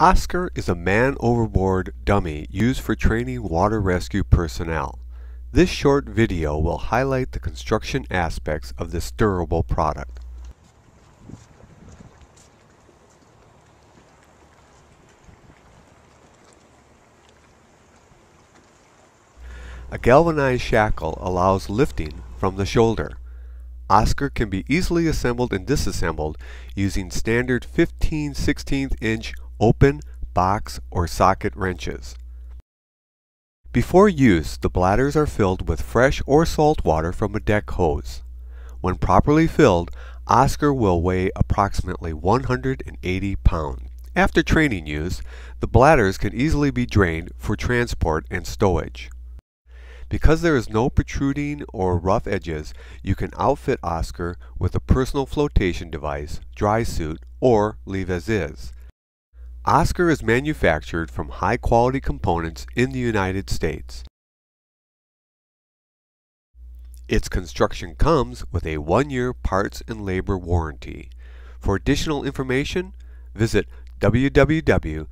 Oscar is a man-overboard dummy used for training water rescue personnel. This short video will highlight the construction aspects of this durable product. A galvanized shackle allows lifting from the shoulder. Oscar can be easily assembled and disassembled using standard 15/16 inch open, box, or socket wrenches. Before use, the bladders are filled with fresh or salt water from a deck hose. When properly filled, Oscar will weigh approximately 180 pounds. After training use, the bladders can easily be drained for transport and stowage. Because there is no protruding or rough edges, you can outfit Oscar with a personal flotation device, dry suit, or leave as is. Oscar is manufactured from high-quality components in the United States. Its construction comes with a 1-year parts and labor warranty. For additional information, visit www.alert2.com